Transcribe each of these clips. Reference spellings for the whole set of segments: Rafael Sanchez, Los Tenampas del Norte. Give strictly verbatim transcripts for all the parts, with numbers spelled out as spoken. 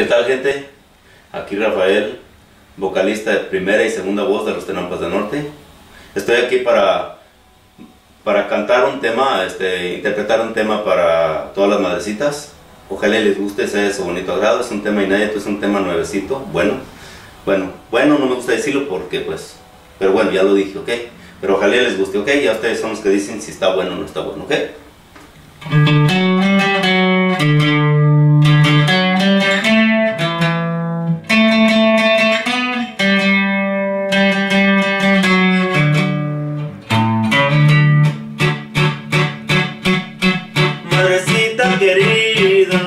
¿Qué tal, gente? Aquí Rafael, vocalista de primera y segunda voz de Los Tenampas del Norte. Estoy aquí para, para cantar un tema, este, interpretar un tema para todas las madrecitas. Ojalá les guste, sea de su bonito agrado. Es un tema inédito, es un tema nuevecito. Bueno, bueno, bueno, no me gusta decirlo porque pues, pero bueno, ya lo dije, ¿ok? Pero ojalá les guste, ¿ok? Ya ustedes son los que dicen si está bueno o no está bueno, ¿ok? Madrecita querida,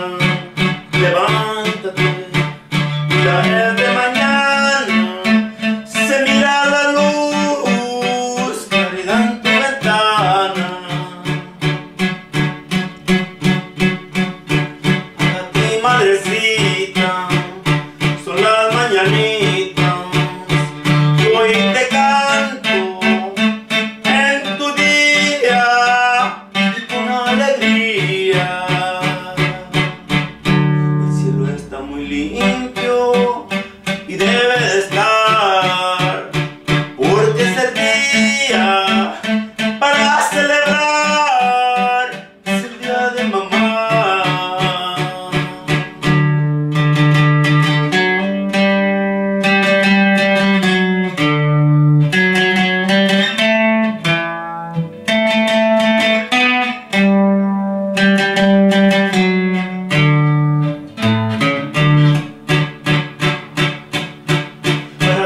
levántate, ya es de mañana, se mira la luz claridad en tu ventana. A ti, madrecita, son las mañanitas, hoy te canto en tu día con alegría. El cielo está muy limpio y debe de estar, porque es el día para celebrar, es el día de mamá.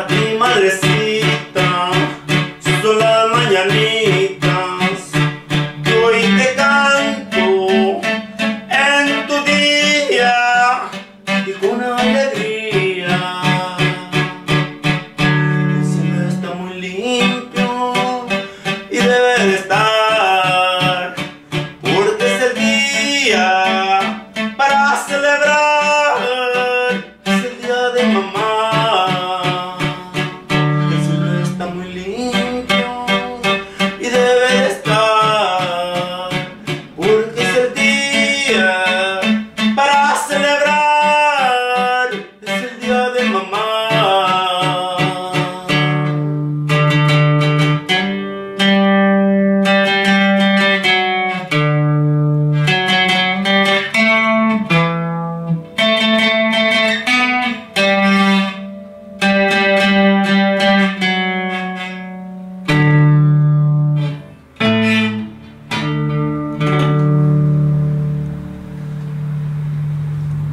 Para ti, madrecita, son las mañanitas que hoy te canto en tu día y con alegría. El cielo está muy limpio y debe de estar, porque es el día para celebrar, es el día de mamá.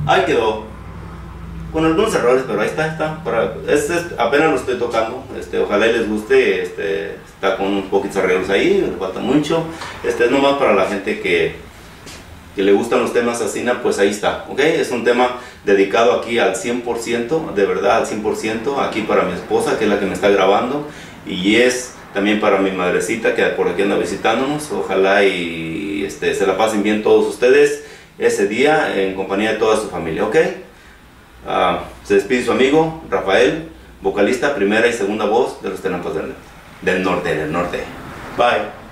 Ahí quedó, con algunos errores, pero ahí está, está. Para, es, es, apenas lo estoy tocando, este, ojalá les guste, este, está con un poquito de arreglos ahí, le falta mucho. Este es nomás para la gente que, que le gustan los temas así, pues ahí está, ¿ok? Es un tema dedicado aquí al cien por ciento, de verdad al cien por ciento, aquí para mi esposa, que es la que me está grabando, y es también para mi madrecita, que por aquí anda visitándonos. Ojalá y este, se la pasen bien todos ustedes ese día en compañía de toda su familia, ¿ok? Uh, se despide su amigo Rafael, vocalista primera y segunda voz de Los Tenampas del Norte, del norte, del norte. Bye.